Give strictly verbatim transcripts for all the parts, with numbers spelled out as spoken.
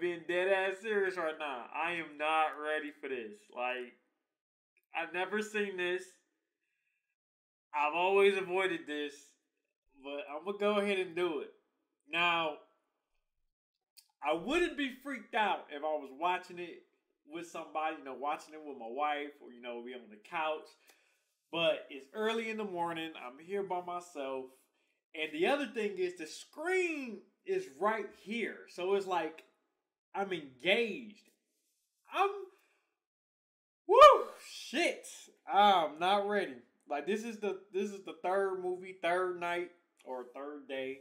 being dead ass serious right now. I am not ready for this. Like, I've never seen this. I've always avoided this. But I'm going to go ahead and do it. Now, I wouldn't be freaked out if I was watching it with somebody, you know, watching it with my wife, or, you know, we on the couch. But it's early in the morning. I'm here by myself. And the other thing is the screen is right here. So it's like I'm engaged. I'm, woo, shit. I'm not ready. Like, this is the this is the third movie, third night, or third day.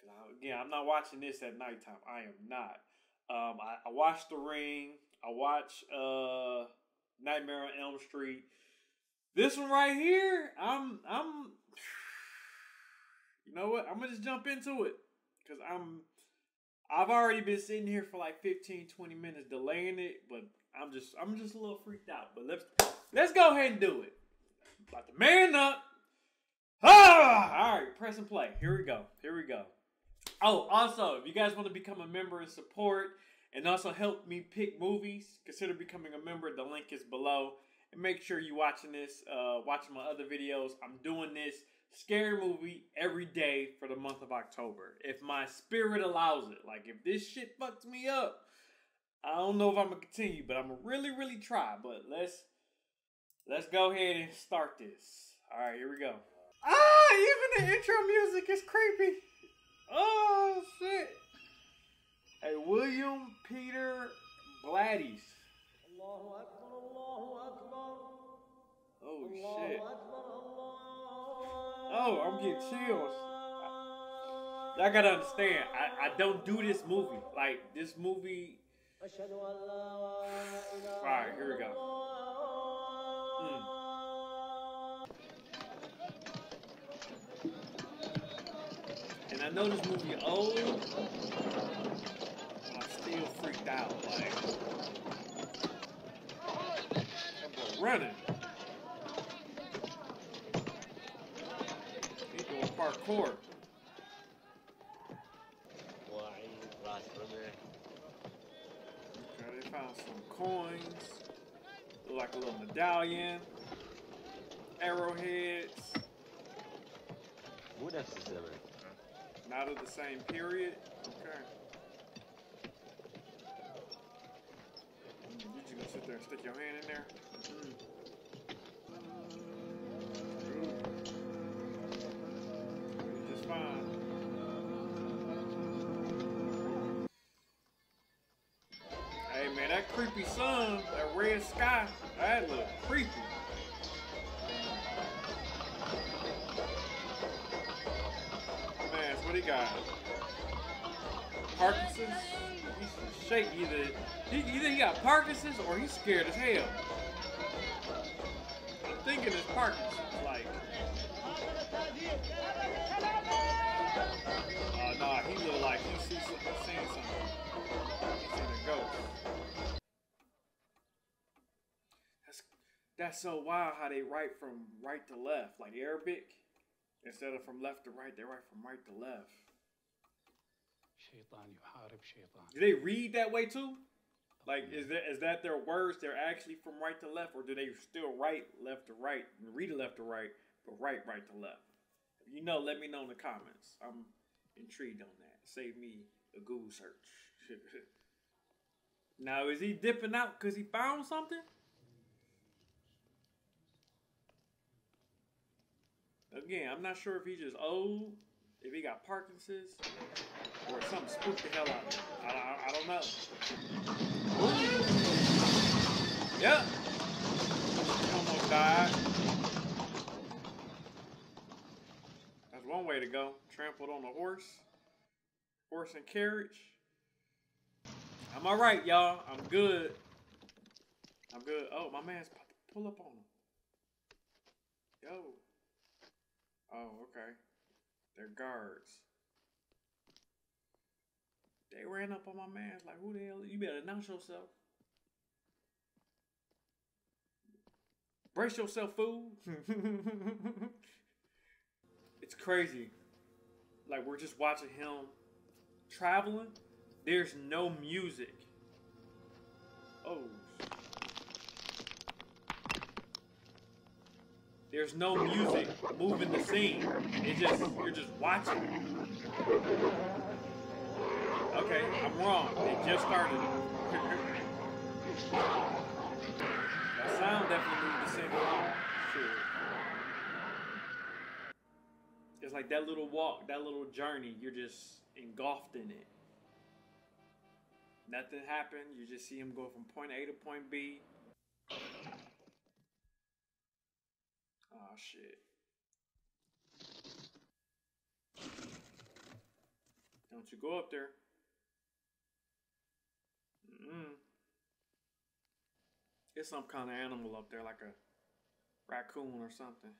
Cause I, again, I'm not watching this at nighttime. I am not. Um, I, I watched The Ring. I watched uh, Nightmare on Elm Street. This one right here, I'm I'm. You know what? I'm gonna just jump into it, cause I'm. I've already been sitting here for like fifteen, twenty minutes delaying it, but I'm just I'm just a little freaked out. But let's let's go ahead and do it. About to man up. Ah! All right, press and play. Here we go. Here we go. Oh, also, if you guys want to become a member and support, and also help me pick movies, consider becoming a member. The link is below. And make sure you're watching this, uh, watching my other videos. I'm doing this scary movie every day for the month of October. If my spirit allows it. Like, if this shit fucks me up, I don't know if I'm going to continue, but I'm going to really, really try. But let's... Let's go ahead and start this. All right, here we go. Ah, even the intro music is creepy. Oh, shit. Hey, William Peter Blatty. Allahu Akbar, Allahu Akbar. Oh, shit. Oh, I'm getting chills. I, I gotta understand, I, I don't do this movie. Like, this movie... All right, here we go. And I know this movie old, but I'm still freaked out. Like, I'm running. He's doing parkour. Okay, they found some coins. Look like a little medallion, arrowheads. What else is there? Not of the same period. Okay. You just gonna sit there and stick your hand in there? Mm-hmm. Just fine. Man, that creepy sun, that red sky, that look creepy. Man, what he got? Parkinson's? He's shake either. He, either he got Parkinson's or he's scared as hell. I'm thinking it's Parkinson's, like. Oh, no, he look like he's seen something. He's seen a ghost. That's so wild how they write from right to left, like Arabic. Instead of from left to right, they write from right to left. Shaitan, you harib Shaitan. Do they read that way too? Like, is that is that their words? They're actually from right to left, or do they still write left to right, read left to right, but write right to left? If you know, let me know in the comments. I'm intrigued on that. Save me a Google search. Now, is he dipping out because he found something? Again, I'm not sure if he's just old, if he got Parkinson's, or something spooked the hell out of him. I, I, I don't know. Ooh. Yep. He almost died. That's one way to go. Trampled on a horse. Horse and carriage. I'm alright, y'all. I'm good. I'm good. Oh, my man's about to pull up on him. Yo. Oh, okay. They're guards. They ran up on my man. Like, who the hell? You better announce yourself. Brace yourself, fool. It's crazy. Like, we're just watching him traveling, There's no music. Oh. There's no music moving the scene. It just, you're just watching. Okay, I'm wrong. It just started. That sound definitely moved the scene along. Sure. It's like that little walk, that little journey. You're just engulfed in it. Nothing happened. You just see him go from point A to point B. Oh shit. Don't you go up there. Mm-mm. It's some kind of animal up there, like a raccoon or something.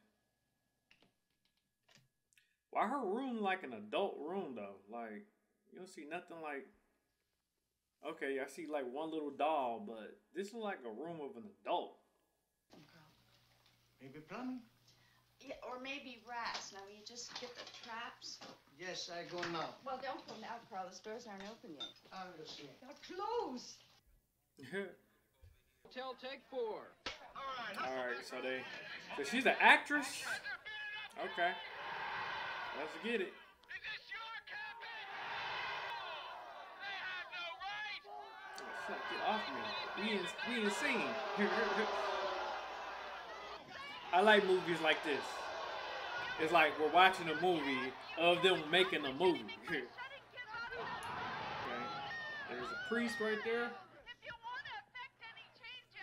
Why her room like an adult room though? Like, you don't see nothing like... Okay, I see like one little doll, but this looks like a room of an adult. Maybe plumbing? Yeah, or maybe rats. Now, will you just get the traps? Yes, I go now. Well, don't go now, Carl. The stores aren't open yet. I will see. They're closed. Hotel take four. All right. All right, so they... So she's an actress? Okay. Let's get it. Is this your cabin? They have no right! Oh, shit, get off me. We ain't, we ain't seen. I like movies like this. It's like we're watching a movie of them making a movie. Okay. There's a priest right there.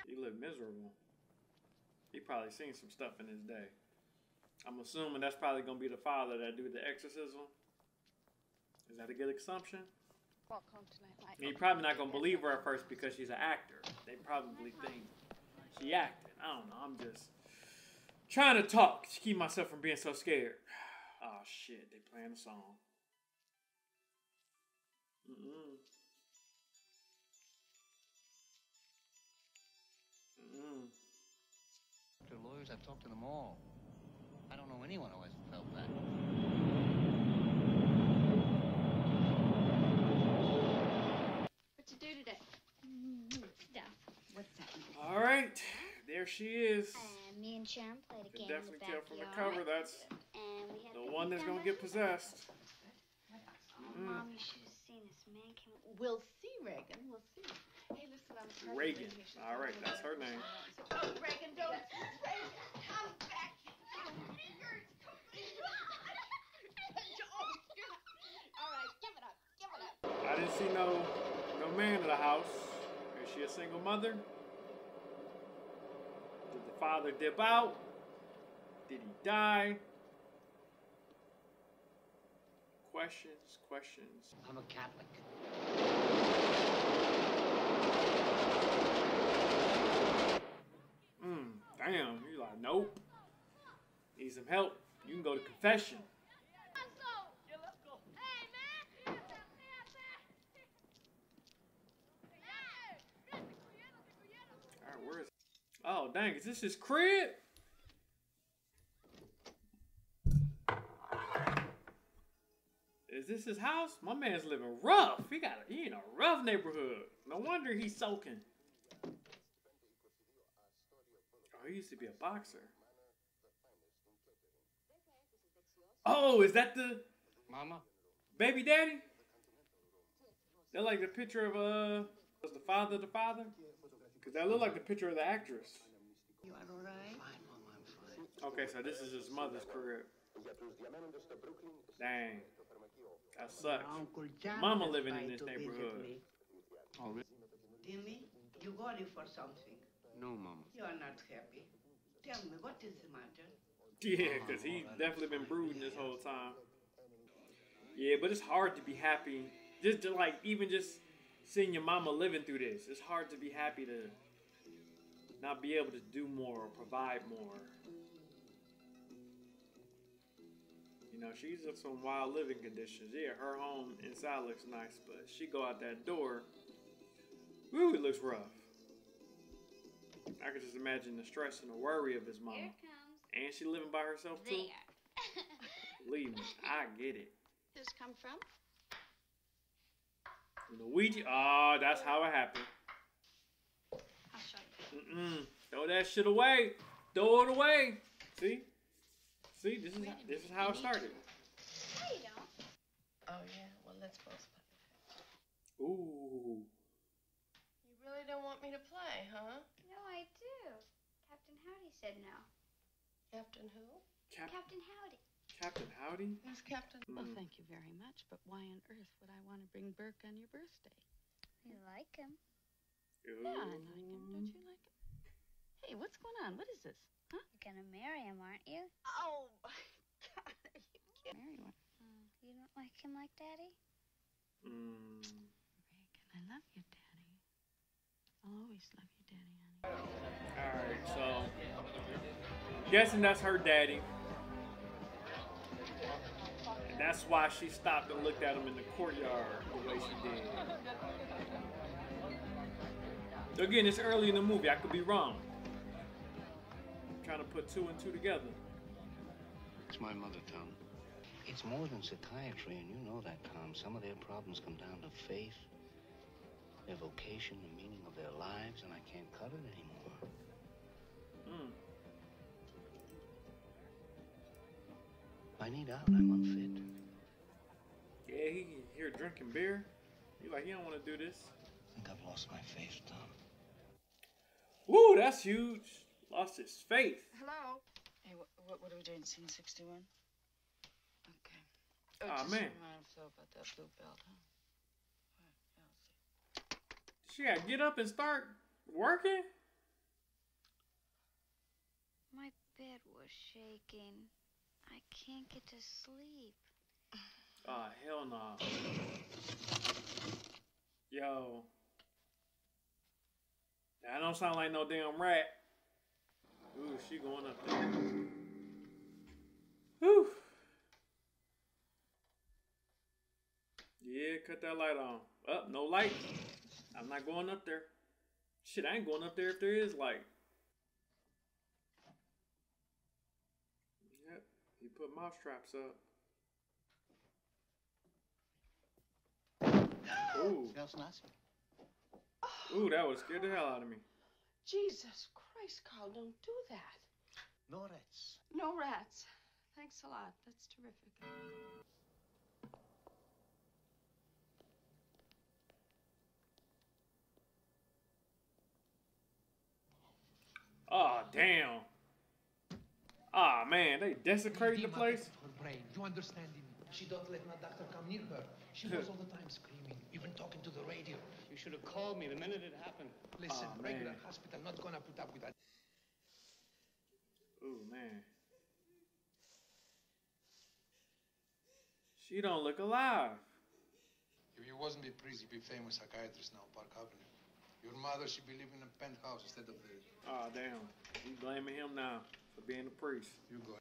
He lived miserable. He probably seen some stuff in his day. I'm assuming that's probably gonna be the father that do the exorcism. Is that a good assumption? He's probably not gonna believe her at first because she's an actor. They probably think she acted. I don't know. I'm just trying to talk to keep myself from being so scared. Oh shit, they playing a song. Mm-mm. Mm-mm. To lawyers, I've talked to them all. I don't know anyone who hasn't felt that. What you do today? Mm-hmm. Stuff. What's that? All right. There she is. Uh, me and Sharon played a game. Definitely tell from the cover that's the one that's gonna get possessed. Mom, you should have seen this man came. We'll see, Reagan. We'll see. Hey, listen, I'm Reagan. All right, that's her name. Oh, Reagan, don't. Reagan, come back. Your fingers. All right, give it up. Give it up. I didn't see no no man in the house. Is she a single mother? Did the father dip out? Did he die? Questions, questions. I'm a Catholic. Mm, damn, you're like, nope. Need some help. You can go to confession. Alright, where is it? Oh, dang, is this his crib? Is this his house? My man's living rough. He got a, he in a rough neighborhood. No wonder he's soaking. Oh, he used to be a boxer. Oh, is that the mama? Baby daddy? They're like the picture of uh was the father the father? Because that looked like the picture of the actress. You are all right? Fine, Mama, I'm fine. Okay, so this is his mother's crib. Dang. That sucks. Mama living in this neighborhood. Oh, really? Timmy, you worry for something? No, Mama. You are not happy. Tell me, what is the matter? Yeah, because he's definitely been brooding this whole time. Yeah, but it's hard to be happy. Just to, like, even just... seeing your mama living through this, it's hard to be happy to not be able to do more or provide more. You know, she's in some wild living conditions. Yeah, her home inside looks nice, but she go out that door, woo, it looks rough. I could just imagine the stress and the worry of his mama. And she living by herself too? There. Believe me, I get it. Where's this come from? Luigi. Ah, oh, that's how it happened. I'll show you. Mm-mm. Throw that shit away. Throw it away. See? See, this is this is how it started. No, you don't. Oh yeah. Well, let's postpone it. Ooh. You really don't want me to play, huh? No, I do. Captain Howdy said no. Captain who? Cap Captain Howdy. Captain Howdy? Who's Captain? Mm. Well, thank you very much, but why on earth would I want to bring Burke on your birthday? You like him. Ooh. Yeah, I like him. Don't you like him? Hey, what's going on? What is this? Huh? You're gonna marry him, aren't you? Oh, my God. Are you kidding? Marry one. Uh, you don't like him like Daddy? Mm. Reagan, I love you, Daddy. I'll always love you, Daddy, honey. Alright, so guessing that's her daddy. And that's why she stopped and looked at him in the courtyard the way she did. So again, it's early in the movie. I could be wrong. I'm trying to put two and two together. It's my mother tongue. It's more than psychiatry, and you know that, Tom. Some of their problems come down to faith, their vocation, the meaning of their lives, and I can't cut it anymore. Mm. I need out. I'm unfit. Yeah, he here drinking beer. He like, he don't want to do this. I think I've lost my faith, Tom. Woo, that's huge. Lost his faith. Hello. Hey, what what, what are we doing? Scene sixty-one. Okay. Oh, ah, man. Remind Phil about that blue belt, huh? All right, she gotta get up and start working. My bed was shaking. I can't get to sleep. Ah, oh, hell no. Nah. Yo. That don't sound like no damn rat. Ooh, she going up there. Whew. Yeah, cut that light on. Up, oh, no light. I'm not going up there. Shit, I ain't going up there if there is light. He put mouse traps up. Ooh. That was nice. Ooh, that would scare the hell out of me. Jesus Christ, Carl, don't do that. No rats. No rats. Thanks a lot. That's terrific. Oh, damn. Ah, oh, man, they desecrated the place. Her brain. You understand him? She don't let my doctor come near her. She was all the time screaming, even talking to the radio. You should have called me the minute it happened. Listen, oh, regular hospital, not gonna put up with that. Ooh, man. She don't look alive. If you wasn't a priest, you'd be famous psychiatrist now, Park Avenue. Your mother, she'd be living in a penthouse instead of the... Ah, oh, damn. You blaming him now for being a priest. You go.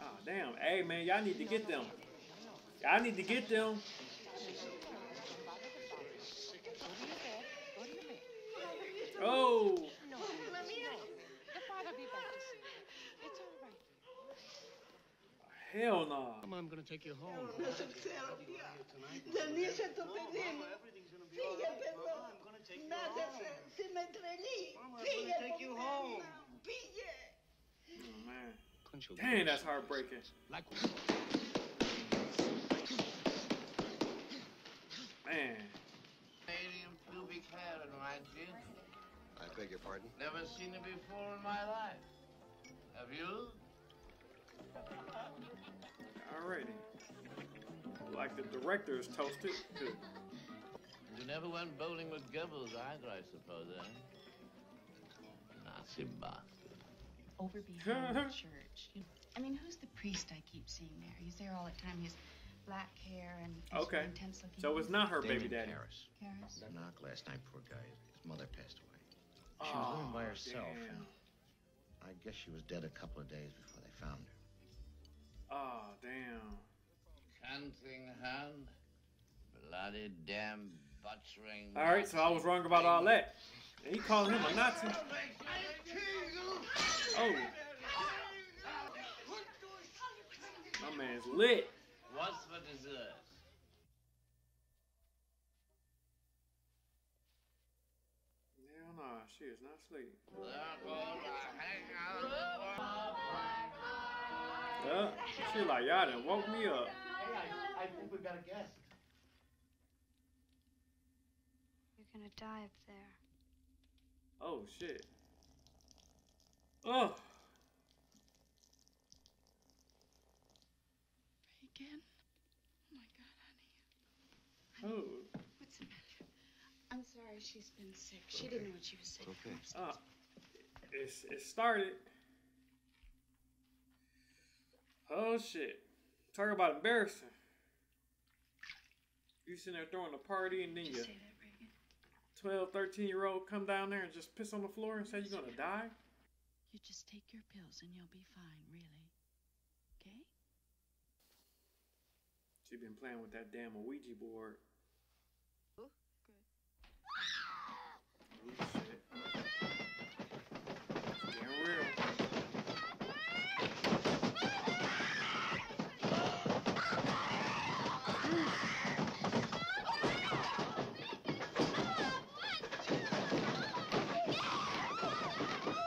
Ah, oh, damn. Hey, man, y'all need to get them. Y'all need to get them. Oh. Hell no. Mom, I'm going to take you home. Oh, man. Dang, that's heartbreaking. Man. Stadium pubic hair, right, dude? I beg your pardon? Never seen it before in my life. Have you? Alrighty. Like the director is toasted, too. You never went bowling with Goebbels either, I suppose, eh? Nazi bastard. Over behind the church. You know, I mean, who's the priest I keep seeing there? He's there all the time. He's black hair and okay. Intense looking. So it's not her David baby daddy. Harris. Harris. Knock last night, poor guy. His mother passed away. Oh, she was alone by herself. Damn. I guess she was dead a couple of days before they found her. Oh, damn. Canting hand, bloody damn butchering. All right, so I was wrong about all that. He called him a Nazi. Oh. My man's lit. What's for dessert? she is not asleep. Yeah, she like, y'all done woke me up. Hey, I, I think we've got a guest. You're gonna die up there. Oh, shit. Oh! Bacon? Oh my God, honey. honey. Oh. What's the matter? I'm sorry, she's been sick. She okay. didn't know what she was sick. Okay. Uh, it's, it started. Oh, shit. Talk about embarrassing. You sitting there throwing a party and then you... twelve, thirteen year old come down there and just piss on the floor and say you're gonna die? You just take your pills and you'll be fine, really. Okay? She been playing with that damn Ouija board. Oh, good. Oh, shit. It's getting real.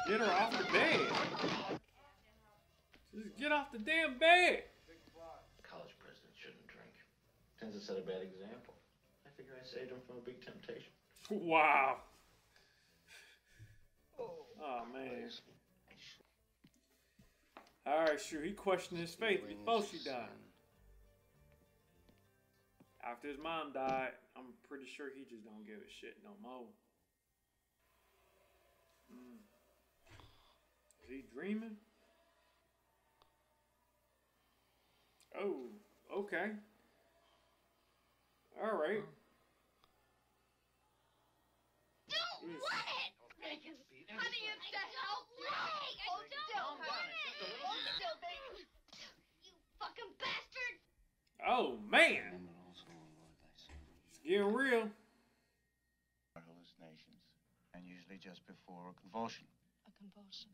Get her off the bed. Just get off the damn bed. College presidents shouldn't drink. Tends to set a bad example. I figure I saved him from a big temptation. Wow. Oh, oh man. All right, sure. He questioned his faith before she died. After his mom died, I'm pretty sure he just don't give a shit no more. Mm. Is he dreaming? Oh, okay. All right. Don't yes. want it! Honey, it's the help! Oh, don't want it! Oh, don't You fucking bastard! Oh, man! It's getting real. Hallucinations, and usually just before a convulsion. A convulsion?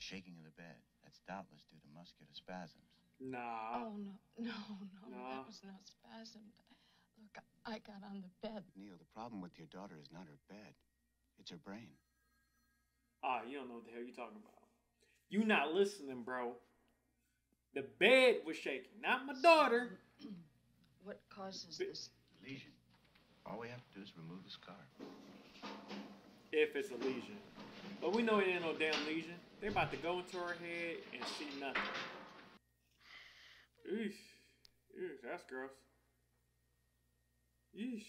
The shaking of the bed. That's doubtless due to muscular spasms. Nah. Oh, no, no, no. Nah. That was no spasm. Look, I got on the bed. Neil, the problem with your daughter is not her bed. It's her brain. Ah, you don't know what the hell you're talking about. You not listening, bro. The bed was shaking, not my daughter. What causes Be this? Lesion. All we have to do is remove the scar. If it's a lesion. But we know it ain't no damn lesion. They about to go into her head and see nothing. Eesh. Eesh, that's gross. Eesh.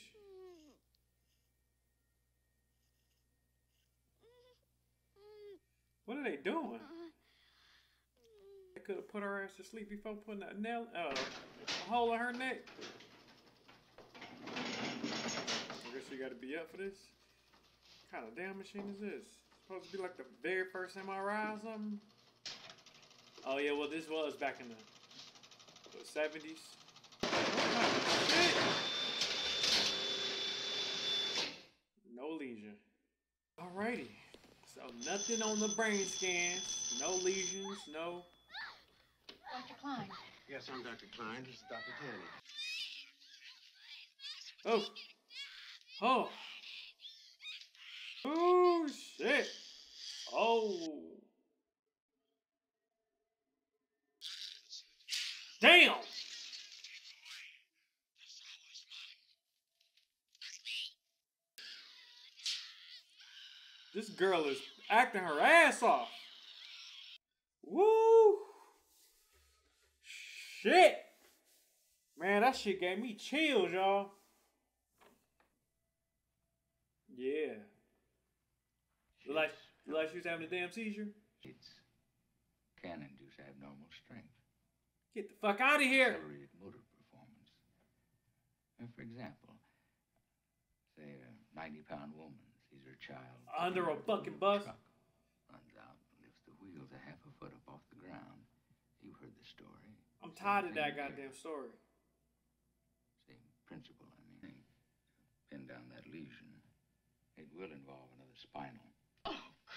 What are they doing? They could have put her ass to sleep before putting a nail, uh, a hole in her neck. I guess you gotta be up for this. What kind of damn machine is this? Supposed to be like the very first M R I or something? Oh yeah, well this was back in the what, seventies. Shit. No lesion. Alrighty. So nothing on the brain scans. No lesions, no... Doctor Klein. Yes, I'm Doctor Klein. This is Doctor Tanny. Oh. Oh. Oh, shit. Oh. Damn. This girl is acting her ass off. Woo. Shit. Man, that shit gave me chills, y'all. Yeah. Like, like she was having a damn seizure. It's can induce abnormal strength. Get the fuck out of here! Accelerated motor performance. And for example, say a ninety pound woman sees her child under a fucking bus, truck, runs out and lifts the wheels a half a foot up off the ground. You heard the story. I'm tired of that goddamn story. Same principle, I mean. Pin down that lesion. It will involve another spinal.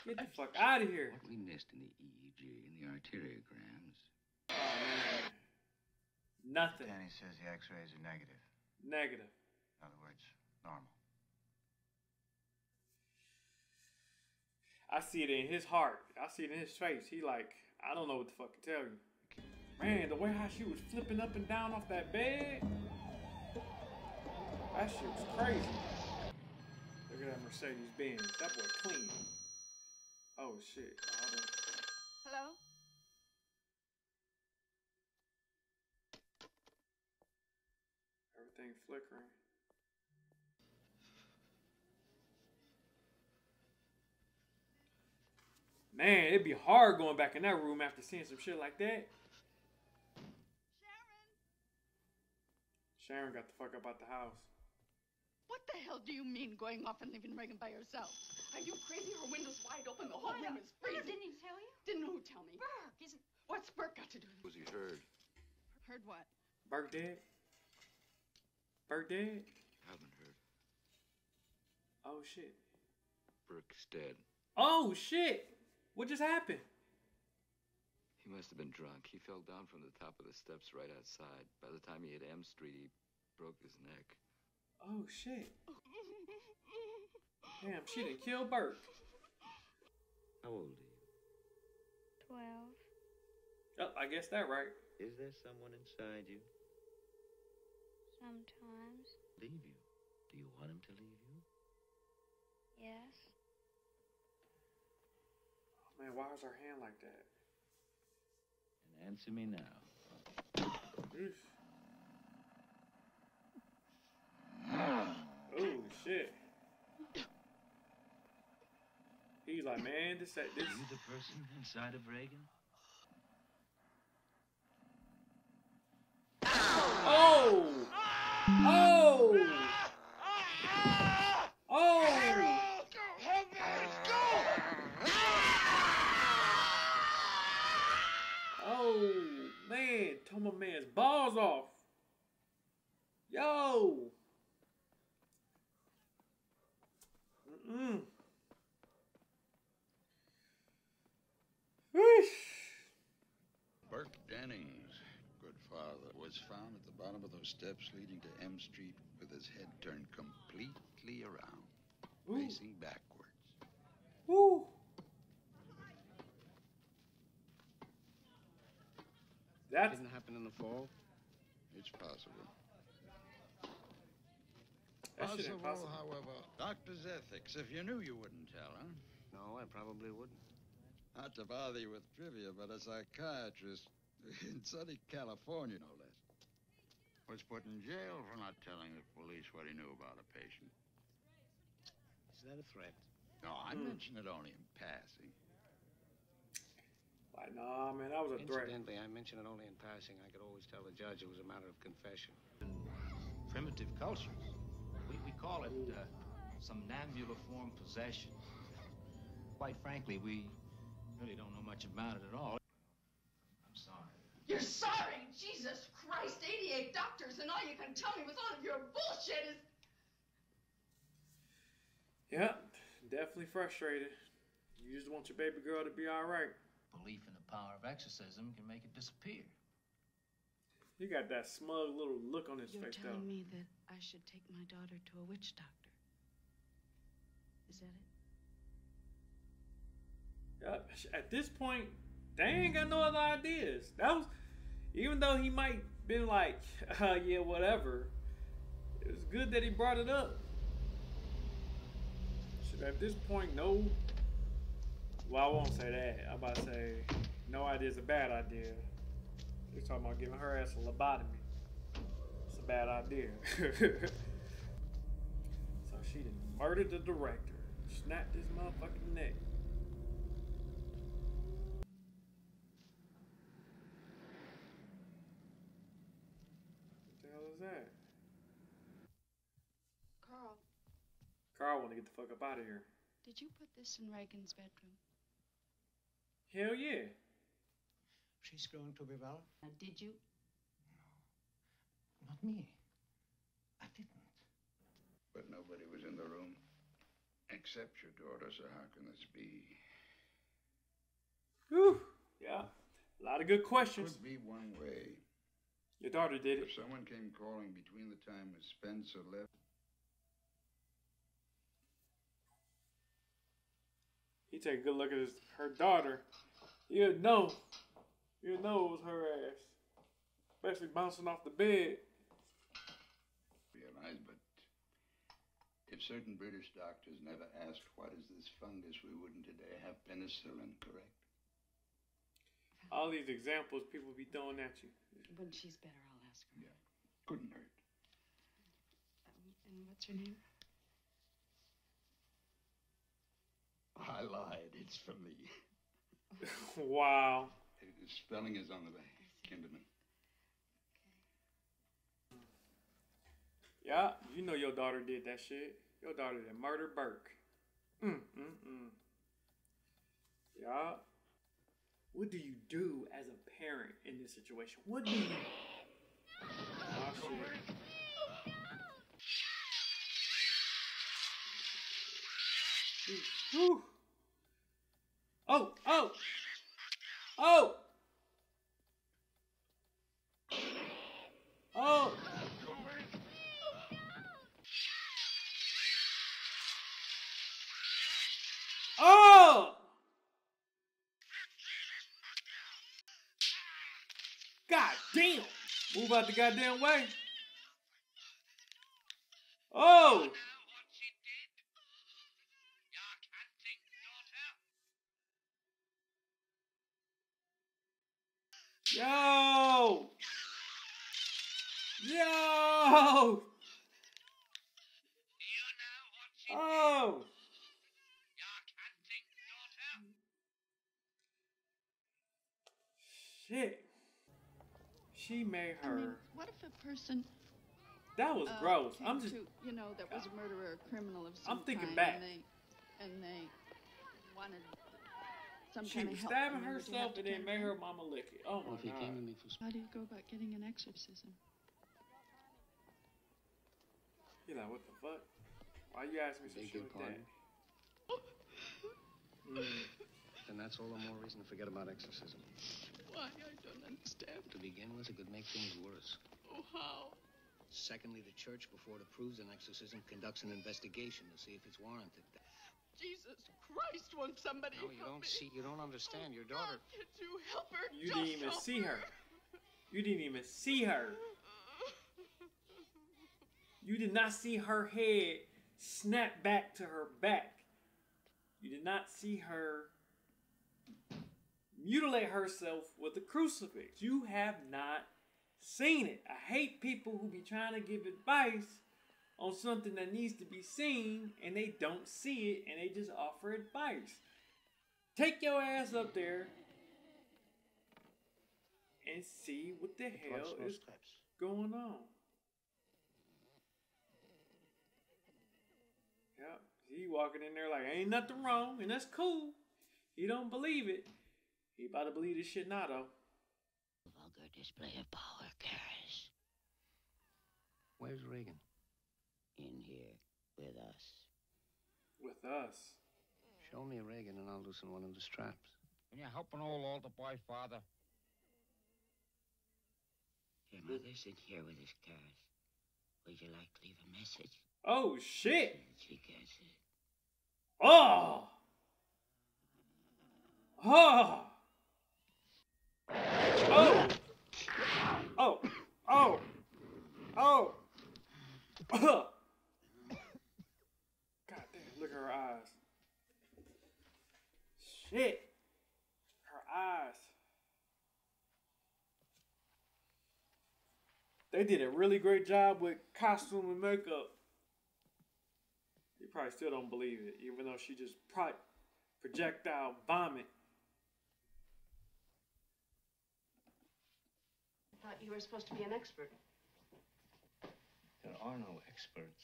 Get the fuck out of here. What we missed in the E E G and the arteriograms. Oh, man. Nothing. Danny says the x-rays are negative. Negative. In other words, normal. I see it in his heart. I see it in his face. He like, I don't know what the fuck to tell you. Man, the way how she was flipping up and down off that bed. That shit was crazy. Look at that Mercedes Benz. That boy clean. Oh shit. Hello? Everything flickering. Man, it'd be hard going back in that room after seeing some shit like that. Sharon. Sharon got the fuck up out the house. What the hell do you mean going off and leaving Reagan by herself? Are you crazy? Her window's wide open. The whole room is freezing. Didn't he tell you? Didn't who tell me? Burke, isn't... What's Burke got to do? Was he heard? Heard what? Burke dead? Burke dead? Haven't heard. Oh, shit. Burke's dead. Oh, shit. What just happened? He must have been drunk. He fell down from the top of the steps right outside. By the time he hit M Street, he broke his neck. Oh, shit. Damn, she done killed Burke. How old are you? Twelve. Oh, I guess that right. Is there someone inside you? Sometimes. Leave you? Do you want him to leave you? Yes. Oh, man, why is her hand like that? And answer me now. Oof. Oh, shit. He's like, man, this that this. Are you the person inside of Reagan? Oh! Oh! Oh! Carol, go! Help me! Let's go! Oh, man. Tore my man's balls off. Yo! Mm. Burke Dennings, good father, was found at the bottom of those steps leading to M Street with his head turned completely around, ooh, facing backwards. Ooh. That didn't happen in the fall. It's possible. Possible, possible, however, doctor's ethics. If you knew, you wouldn't tell, huh? No, I probably wouldn't. Not to bother you with trivia, but a psychiatrist in sunny California, no less, was put in jail for not telling the police what he knew about a patient. Is that a threat? No, I mm. mentioned it only in passing. Like, nah, man, that was a Incidentally, threat. Incidentally, I mentioned it only in passing. I could always tell the judge it was a matter of confession. Primitive cultures. We, we call it uh, somnambuliform possession. Quite frankly, we really don't know much about it at all. I'm sorry. You're sorry? Jesus Christ, eighty-eight doctors, and all you can tell me with all of your bullshit is... Yep, definitely frustrated. You just want your baby girl to be all right. Belief in the power of exorcism can make it disappear. You got that smug little look on his You're face, though. You're telling me that I should take my daughter to a witch doctor. Is that it? Yep. At this point, they ain't got no other ideas. That was, even though he might been like, uh, yeah, whatever. It was good that he brought it up. Should at this point, no. Well, I won't say that. I'm about to say, no idea is a bad idea. They're talking about giving her ass a lobotomy. It's a bad idea. So she done murdered the director. Snapped his motherfucking neck. What the hell is that? Carl. Carl wanna get the fuck up out of here. Did you put this in Reagan's bedroom? Hell yeah. She's going to be well. Uh, did you? No. Not me. I didn't. But nobody was in the room. Except your daughter, so how can this be? Whew. Yeah. A lot of good questions. Could be one way. Your daughter did it. If someone came calling between the time Miss Spencer left. He you take a good look at his, her daughter, you'd know. You'd know it was her ass. Especially bouncing off the bed. Realize, but if certain British doctors never asked what is this fungus, we wouldn't today have penicillin, correct? All these examples people be throwing at you. When she's better, I'll ask her. Yeah. Couldn't hurt. Um, and what's her name? I lied. It's for me. Wow. The spelling is on the back. Kinderman. Okay. Yeah, you know your daughter did that shit. Your daughter did murder Burke. Mm, mm, mm. Yeah. What do you do as a parent in this situation? What do you do? Oh, shit. Whew. Oh, oh, oh, oh. Oh, God damn. Move out the goddamn way. Oh. Yo! Yo! Oh! Shit. She made her. I mean, what if a person. That was uh, gross. I'm just. To, you know, that was a murderer or criminal of some I'm thinking kind, back. And they, and they wanted. Some she was stabbing herself and then made her mama lick it. Oh my God. How do you go about getting an exorcism? You're like, what the fuck? Why you asking me some shit like that? Then that's all the more reason to forget about exorcism. Why? I don't understand. To begin with, it could make things worse. Oh, how? Secondly, the church, before it approves an exorcism, conducts an investigation to see if it's warranted. Jesus Christ, won't somebody no, you help don't me? See, you don't understand. Your daughter. God, can't you help her? You didn't even see her. her. You didn't even see her. You did not see her head snap back to her back. You did not see her mutilate herself with a crucifix. You have not seen it. I hate people who be trying to give advice on something that needs to be seen, and they don't see it, and they just offer advice. Take your ass up there and see what the hell is going on. Yep, he walking in there like, ain't nothing wrong, and that's cool. He don't believe it. He about to believe this shit now, though. Vulgar display of power carries. Where's Reagan? In here with us. With us? Show me Reagan and I'll loosen one of the straps. Can you help an old altar boy, Father? Your mother's in here with his cars. Would you like to leave a message? Oh, shit! She gets it. Oh! Oh! Oh! Oh! Oh! Oh! Oh! Look at her eyes. Shit. Her eyes. They did a really great job with costume and makeup. You probably still don't believe it, even though she just probably projectile vomit. I thought you were supposed to be an expert. There are no experts.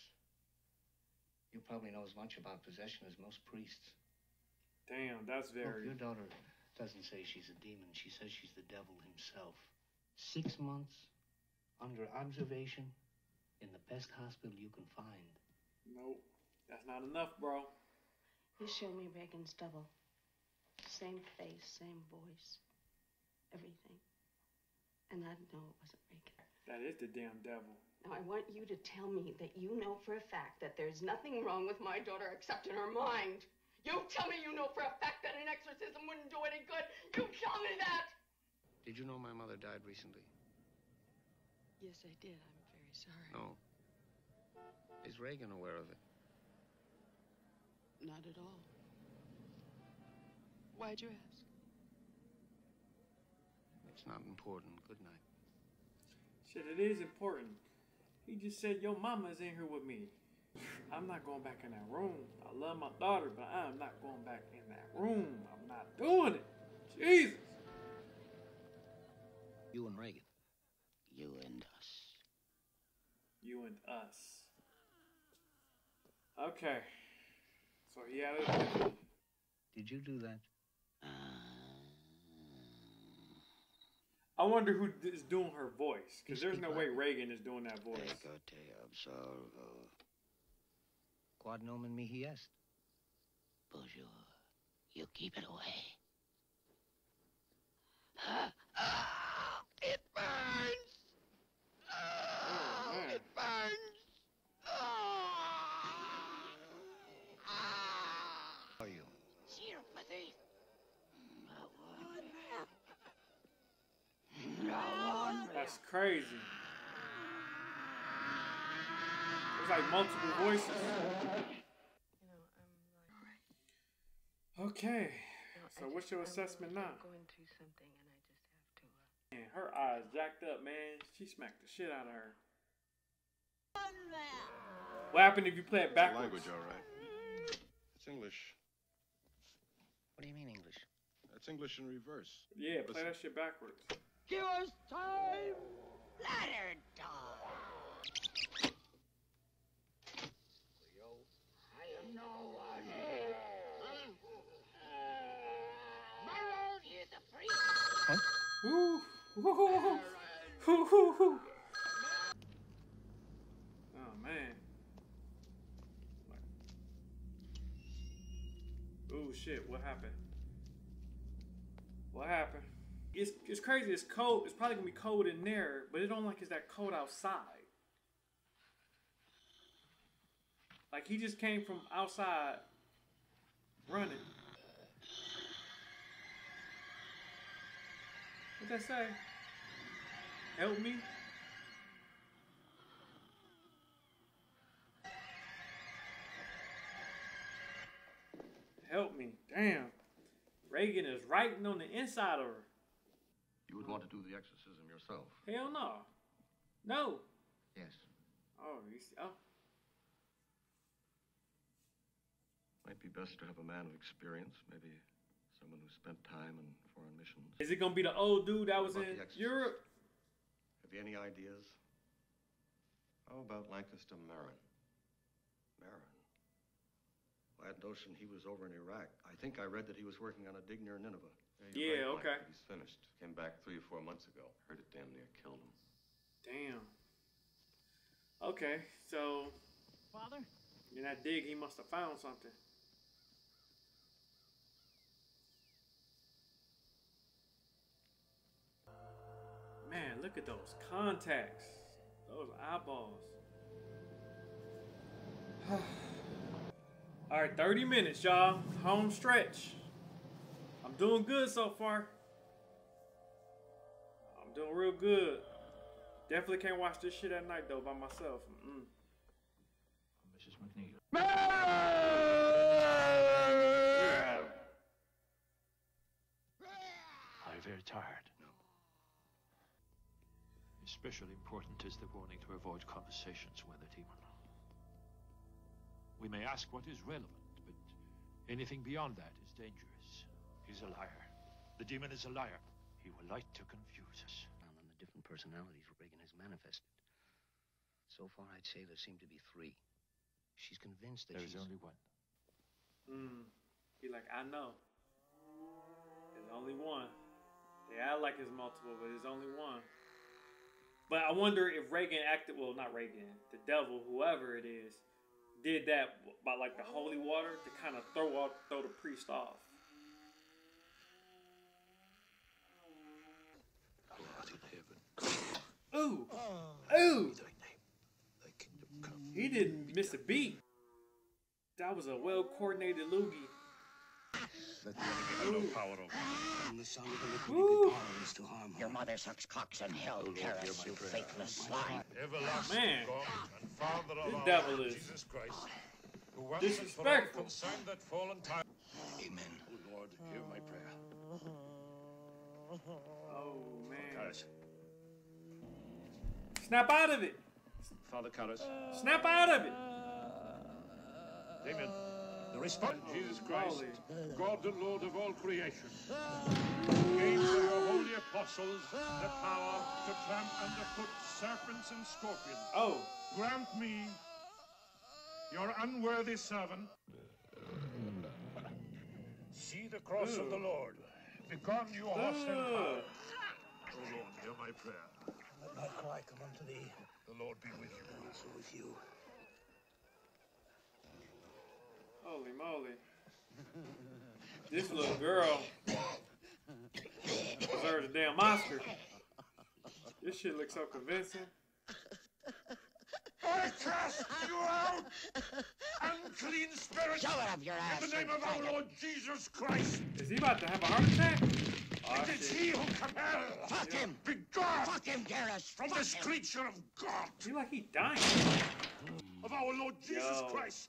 You probably know as much about possession as most priests. Damn, that's very... Look, your daughter doesn't say she's a demon. She says she's the devil himself. Six months under observation in the best hospital you can find. Nope, that's not enough, bro. You show me Reagan's double. Same face, same voice, everything. And I'd know it wasn't Reagan. That is the damn devil. Now, I want you to tell me that you know for a fact that there's nothing wrong with my daughter except in her mind. You tell me you know for a fact that an exorcism wouldn't do any good. You tell me that! Did you know my mother died recently? Yes, I did. I'm very sorry. No. Is Reagan aware of it? Not at all. Why'd you ask? It's not important. Good night. Shit, it is important. He just said, yo, mama's in here with me. I'm not going back in that room. I love my daughter, but I'm not going back in that room. I'm not doing it. Jesus. You and Reagan. You and us. You and us. Okay. So, yeah. Did you do that? I wonder who is doing her voice, because there's no way Reagan is doing that voice. Quod nomen mihi est. Bonjour. You keep it away. Oh, it burns! Oh, oh, it burns! Oh. How are you? Serum, my teeth. That's crazy. There's like multiple voices. You know, I'm like... Okay. You know, so, I what's just, your assessment I'm now? Going through something, and I just have to. Uh... Man, her eyes jacked up, man. She smacked the shit out of her. What happened if you play it backwards? Language, all right. It's English. What do you mean English? That's English in reverse. Yeah, play Listen. that shit backwards. Give us time! Ladder dog! Yo, I am no one. Morrow, here's the priest. Huh? Ooh! Ooh! Ooh! Ooh! Oh, man. Oh, shit, what happened? What happened? It's, it's crazy. It's cold. It's probably gonna be cold in there, but it don't like it's that cold outside. Like he just came from outside running. What'd that say? Help me. Help me. Damn. Reagan is writing on the inside of her. You would want to do the exorcism yourself? Hell no. No. Yes. Oh, you see. Oh. Might be best to have a man of experience, maybe someone who spent time in foreign missions. Is it going to be the old dude that was in Europe? Have you any ideas? How about Lancaster Marin? Marin? Why, at Doshin, he was over in Iraq. I think I read that he was working on a dig near Nineveh. Yeah, yeah right, okay. Mike, he's finished. Came back three or four months ago. Heard it damn near killed him. Damn. Okay, so... Father? In that dig, he must have found something. Man, look at those contacts. Those eyeballs. Alright, thirty minutes, y'all. Home stretch. I'm doing good so far. I'm doing real good. Definitely can't watch this shit at night though by myself. Mm-mm. Missus McNeil. Yeah. I'm very tired. No. Especially important is the warning to avoid conversations with the demon. We may ask what is relevant, but anything beyond that is dangerous. He's a liar. The demon is a liar. He will like to confuse us. Found in the different personalities Reagan has manifested. So far, I'd say there seem to be three. She's convinced that There's she's... only one. Hmm. He's like, I know. There's only one. They act like it's multiple, but there's only one. But I wonder if Reagan acted... Well, not Reagan. The devil, whoever it is, did that by, like, the holy water to kind of throw off, throw the priest off. God in heaven. Ooh! Ooh! He didn't miss a beat. That was a well-coordinated loogie. Let the enemy have no power over me. And the sound of the liquid power is to harm her. Your mother sucks cocks and hell, Paris, you faithless slime. Everlasting God and Father of our Lord Jesus Christ, who once and for all consigned that fallen time. Amen. Oh Lord, hear my prayer. Oh man. Karas. Snap out of it. Father Karas. Snap out of it. Damien. The response of Jesus Christ, God and Lord of all creation, gave to your holy apostles the power to tramp underfoot serpents and scorpions. Oh. Grant me, your unworthy servant, see the cross Ooh. Of the Lord, become your horse and power. Oh Lord, hear my prayer. Let my cry come unto thee. The Lord be with you. And also with you. Holy moly. This little girl deserves a damn Oscar. This shit looks so convincing. I cast you out, unclean spirit. Show it up your ass. In the name of our Lord Jesus Christ. Is he about to have a heart attack? Oh, it shit. Is he who compelled. Fuck yeah. him. Begone. Fuck him, Garrus. From Fuck this him. Creature of God. I feel like he's dying. Of our Lord Jesus Yo. Christ.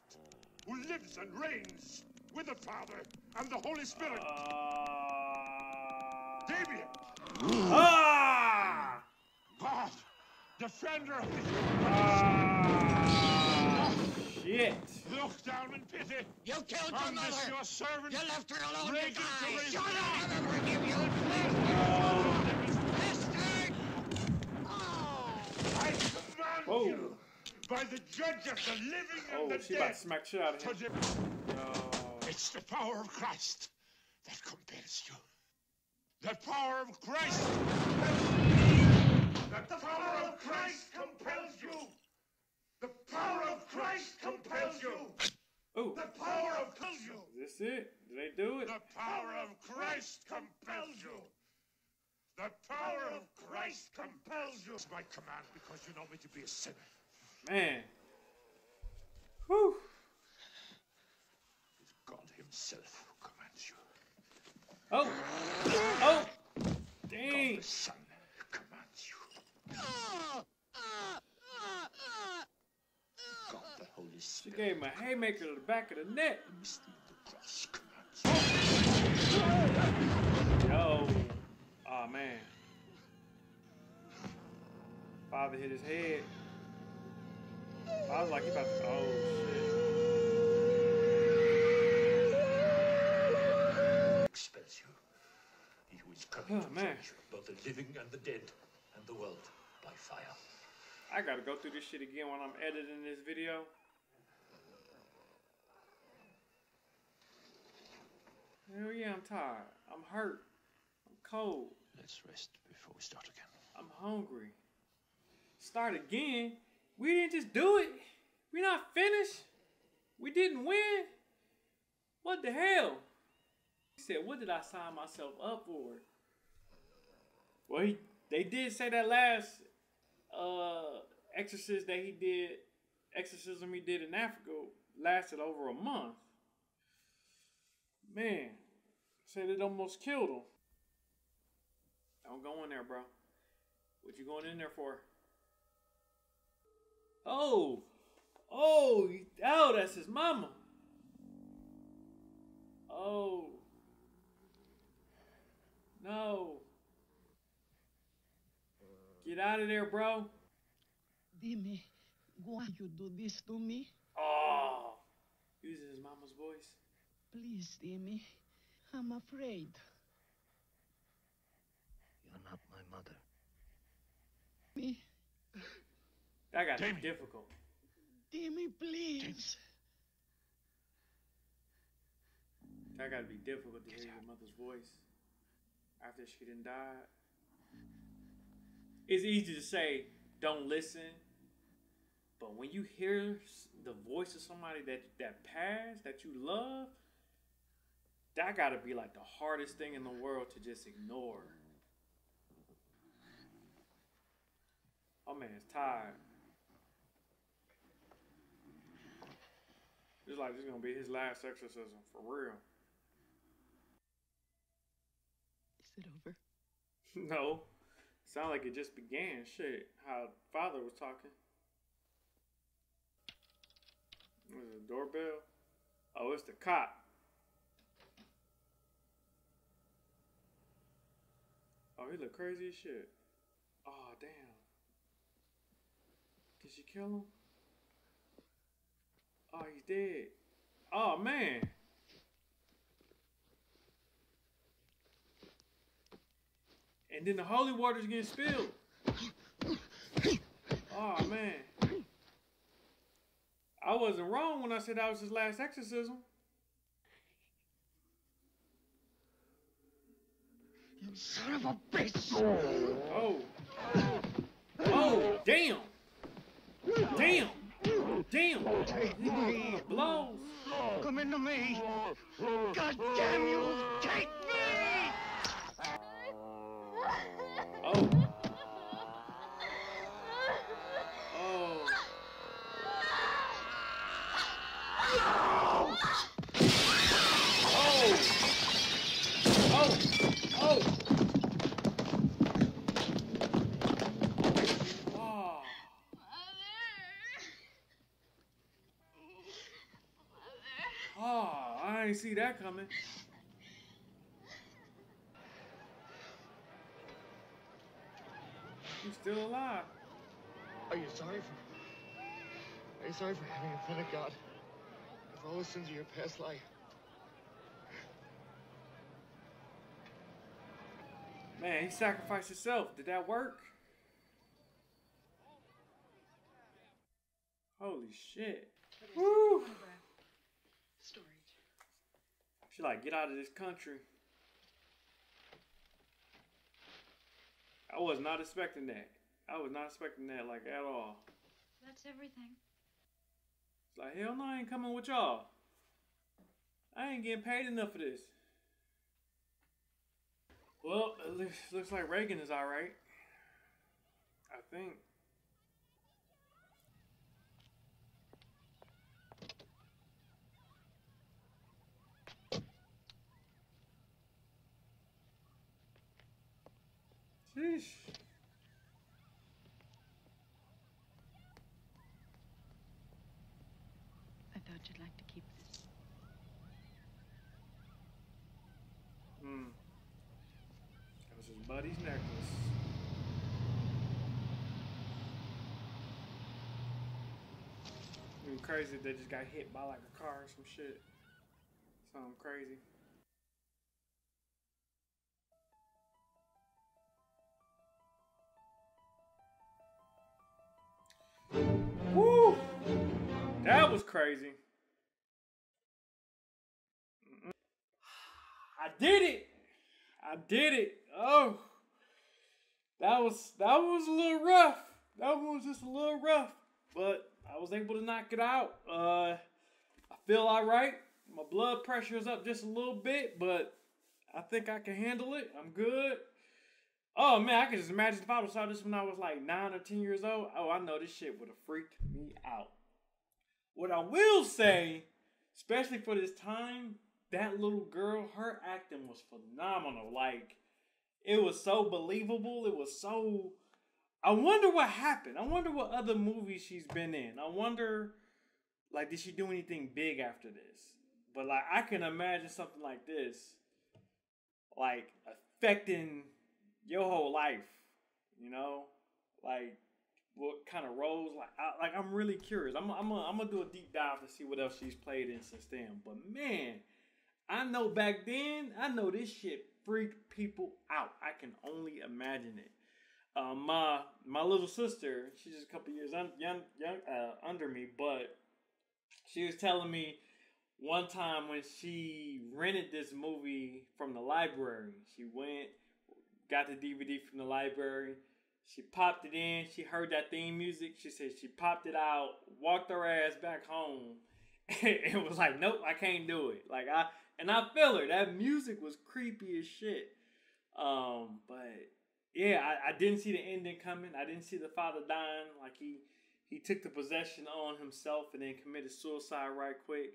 Who lives and reigns with the Father and the Holy Spirit. Uh... Damien! Ah! God, defender of the human race. Shit! Look down in pity. You killed your mother. Your servant. You left her alone to die. Shut up! I'll never forgive you. Oh. Oh. I command Whoa. You. By the judge of the living oh, and the dead. About to smack shit out of him. Oh. It's the power of Christ that compels you. The power of Christ compels you. That the power of Christ compels you. The power of Christ compels you. Oh. The power of compels you. Is this it? Did they do it? The power of Christ compels you. The power of Christ compels you. It's my command because you know me to be a sinner. Man. Whew. It's God himself who commands you. Oh. Oh. Dang. God the Son commands you. God the Holy Spirit. She gave him a haymaker to the back of the neck. The cross commands you. Yo. Oh, man. Father hit his head. I was like, you about to. Oh, shit. Expels you. He who is coming oh, to man. Judge both the living and the dead and the world by fire. I gotta go through this shit again when I'm editing this video. Hell yeah, I'm tired. I'm hurt. I'm cold. Let's rest before we start again. I'm hungry. Start again? We didn't just do it. We're not finished. We didn't win. What the hell? He said, what did I sign myself up for? Well, he, they did say that last uh, exorcism that he did, exorcism he did in Africa lasted over a month. Man, said it almost killed him. Don't go in there, bro. What you going in there for? Oh, oh, oh, that's his mama. Oh, no. Get out of there, bro. Dime, why you do this to me? Oh, using his mama's voice. Please, Dime, I'm afraid. You're not my mother. Me? That got Damien. Difficult. Damien, please. Damien. That got to be difficult to Get hear out. Your mother's voice after she done died. It's easy to say, don't listen. But when you hear the voice of somebody that, that passed, that you love, that got to be like the hardest thing in the world to just ignore. Oh, man, it's tired. It's like this is gonna be his last exorcism for real. it over? No. Sound like it just began. Shit. How father was talking. Was it a doorbell? Oh, it's the cop. Oh, he look crazy as shit. Oh, damn. Did she kill him? Oh, he's dead. Oh, man. And then the holy water's getting spilled. Oh, man. I wasn't wrong when I said that was his last exorcism. You son of a bitch! Oh. Oh, damn! Damn! Damn! Take me! Blows! Come into me! God damn you! Take me! Oh. Oh. Oh! Oh! Oh! I didn't see that coming. You're still alive. Are you sorry for? Are you sorry for having offended God? Of all the sins of your past life. Man, he sacrificed himself. Did that work? Holy shit! Woo! She's like, get out of this country. I was not expecting that. I was not expecting that, like, at all. That's everything. It's like, hell no, I ain't coming with y'all. I ain't getting paid enough for this. Well, it looks, looks like Reagan is all right. I think. Sheesh. I thought you'd like to keep this. Hmm. That was his buddy's necklace. Even crazy they just got hit by like a car or some shit. Something crazy. Woo! That was crazy. Mm-mm. I did it. I did it. Oh, that was that was a little rough. That one was just a little rough, but I was able to knock it out. Uh, I feel all right. My blood pressure is up just a little bit, but I think I can handle it. I'm good. Oh man, I can just imagine if I saw this when I was like nine or ten years old. Oh, I know this shit would have freaked me out. What I will say, especially for this time, that little girl, her acting was phenomenal. Like, it was so believable. It was so... I wonder what happened. I wonder what other movies she's been in. I wonder, like, did she do anything big after this? But, like, I can imagine something like this, like, affecting... your whole life, you know, like what kind of roles, like, I, like I'm really curious. I'm, I'm, I'm gonna do a deep dive to see what else she's played in since then. But man, I know back then, I know this shit freaked people out. I can only imagine it. Uh, my, my little sister, she's just a couple years un, young, young uh, under me, but she was telling me one time when she rented this movie from the library, she went. Got the D V D from the library. She popped it in. She heard that theme music. She said she popped it out, walked her ass back home, and was like, nope, I can't do it. Like I and I feel her. That music was creepy as shit. Um, but yeah, I, I didn't see the ending coming. I didn't see the father dying. Like he he took the possession on himself and then committed suicide right quick.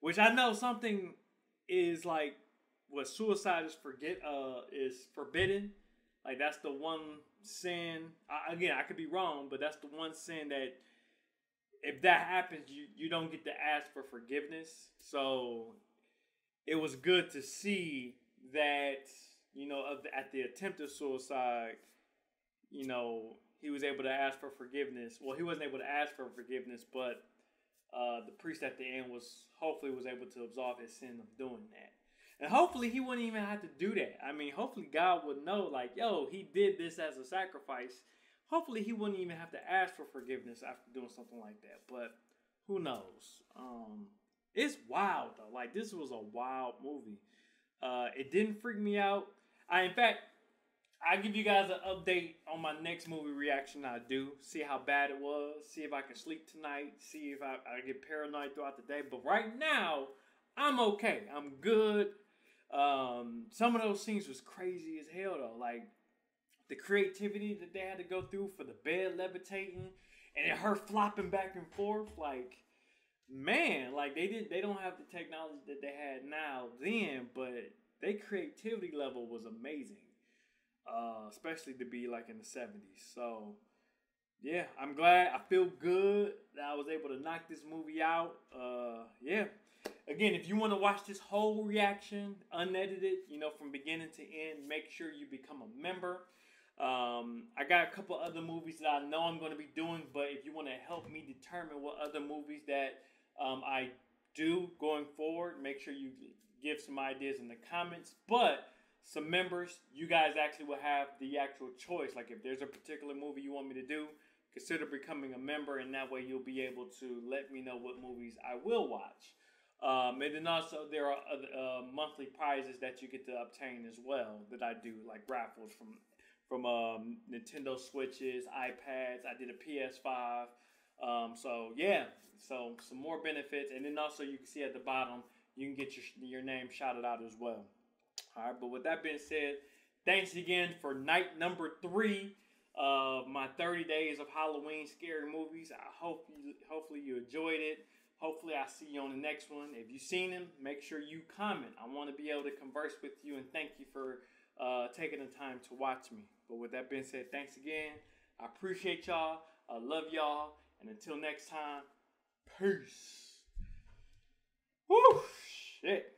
Which I know something is like what suicide is forget uh is forbidden. Like, that's the one sin. I, again, I could be wrong, but that's the one sin that if that happens, you you don't get to ask for forgiveness. So it was good to see that, you know, of the, at the attempted suicide, you know, he was able to ask for forgiveness. Well, he wasn't able to ask for forgiveness, but uh, the priest at the end was hopefully was able to absolve his sin of doing that. And hopefully he wouldn't even have to do that. I mean, hopefully God would know, like, yo, he did this as a sacrifice. Hopefully he wouldn't even have to ask for forgiveness after doing something like that. But who knows? Um, it's wild, though. Like, this was a wild movie. Uh, it didn't freak me out. I, in fact, I'll give you guys an update on my next movie reaction I do. See how bad it was. See if I can sleep tonight. See if I, I get paranoid throughout the day. But right now, I'm okay. I'm good. Um, some of those scenes was crazy as hell, though. Like, the creativity that they had to go through for the bed levitating and her flopping back and forth, like, man, like, they did they don't have the technology that they had now then, but their creativity level was amazing, uh, especially to be like in the seventies. So yeah, I'm glad. I feel good that I was able to knock this movie out. Uh, yeah. Again, if you want to watch this whole reaction unedited, you know, from beginning to end, make sure you become a member. Um, I got a couple other movies that I know I'm going to be doing, but if you want to help me determine what other movies that um, I do going forward, make sure you give some ideas in the comments. But some members, you guys actually will have the actual choice. Like, if there's a particular movie you want me to do, consider becoming a member, and that way you'll be able to let me know what movies I will watch. Um, and then also there are uh, monthly prizes that you get to obtain as well that I do, like raffles from from um, Nintendo Switches, iPads. I did a P S five. Um, so yeah, so some more benefits. And then also you can see at the bottom, you can get your, your name shouted out as well. All right, but with that being said, thanks again for night number three of my thirty days of Halloween scary movies. I hope you, hopefully you enjoyed it. Hopefully I see you on the next one. If you've seen them, make sure you comment. I want to be able to converse with you, and thank you for uh, taking the time to watch me. But with that being said, thanks again. I appreciate y'all. I love y'all. And until next time, peace. Woo, shit.